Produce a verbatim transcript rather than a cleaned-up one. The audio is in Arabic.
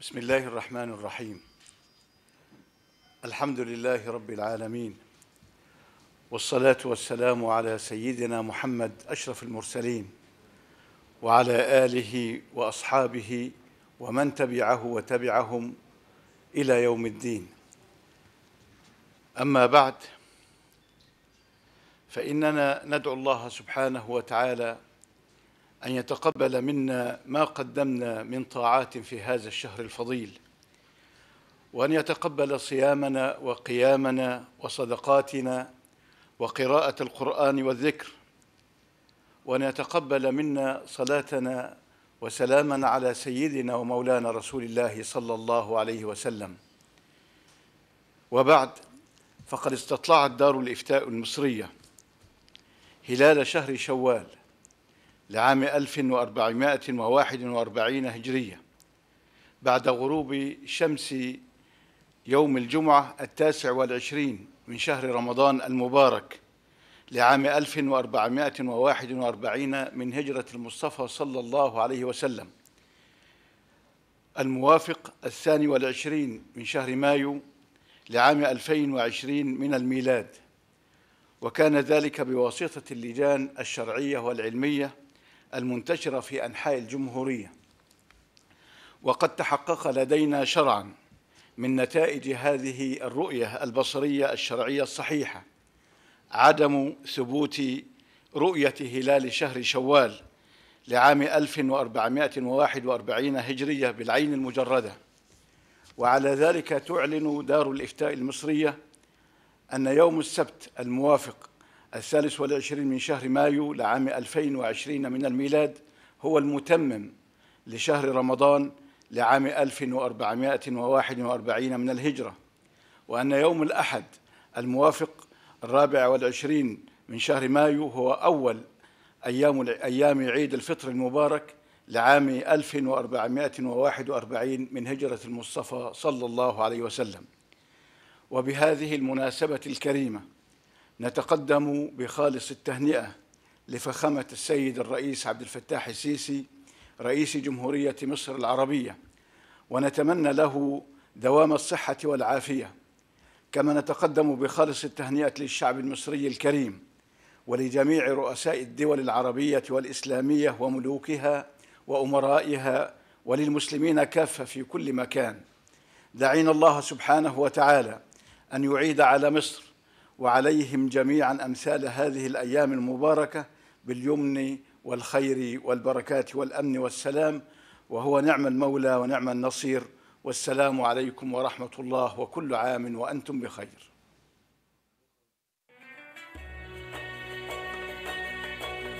بسم الله الرحمن الرحيم. الحمد لله رب العالمين، والصلاة والسلام على سيدنا محمد أشرف المرسلين وعلى آله وأصحابه ومن تبعه وتبعهم إلى يوم الدين. أما بعد، فإننا ندعو الله سبحانه وتعالى أن يتقبل منا ما قدمنا من طاعات في هذا الشهر الفضيل، وأن يتقبل صيامنا وقيامنا وصدقاتنا وقراءة القرآن والذكر، وأن يتقبل منا صلاتنا وسلاما على سيدنا ومولانا رسول الله صلى الله عليه وسلم. وبعد، فقد استطلعت دار الإفتاء المصرية هلال شهر شوال لعام ألف وأربعمائة وواحد وأربعين هجرية بعد غروب شمس يوم الجمعة التاسع والعشرين من شهر رمضان المبارك لعام ألف وأربعمائة وواحد وأربعين من هجرة المصطفى صلى الله عليه وسلم، الموافق الثاني والعشرين من شهر مايو لعام ألفين وعشرين من الميلاد، وكان ذلك بواسطة اللجان الشرعية والعلمية المنتشرة في أنحاء الجمهورية. وقد تحقق لدينا شرعاً من نتائج هذه الرؤية البصرية الشرعية الصحيحة عدم ثبوت رؤية هلال شهر شوال لعام ألف وأربعمائة وواحد وأربعين هجرية بالعين المجردة. وعلى ذلك تعلن دار الإفتاء المصرية أن يوم السبت الموافق الثالث والعشرين من شهر مايو لعام ألفين وعشرين من الميلاد هو المتمم لشهر رمضان لعام ألف وأربعمائة وواحد وأربعين من الهجرة، وأن يوم الأحد الموافق الرابع والعشرين من شهر مايو هو أول أيام أيام عيد الفطر المبارك لعام ألف وأربعمائة وواحد وأربعين من هجرة المصطفى صلى الله عليه وسلم. وبهذه المناسبة الكريمة نتقدم بخالص التهنئة لفخامة السيد الرئيس عبد الفتاح السيسي رئيس جمهورية مصر العربية، ونتمنى له دوام الصحة والعافية، كما نتقدم بخالص التهنئة للشعب المصري الكريم ولجميع رؤساء الدول العربية والإسلامية وملوكها وأمرائها وللمسلمين كافة في كل مكان. دعينا الله سبحانه وتعالى أن يعيد على مصر وعليهم جميعاً أمثال هذه الأيام المباركة باليمن والخير والبركات والأمن والسلام، وهو نعم المولى ونعم النصير. والسلام عليكم ورحمة الله، وكل عام وأنتم بخير.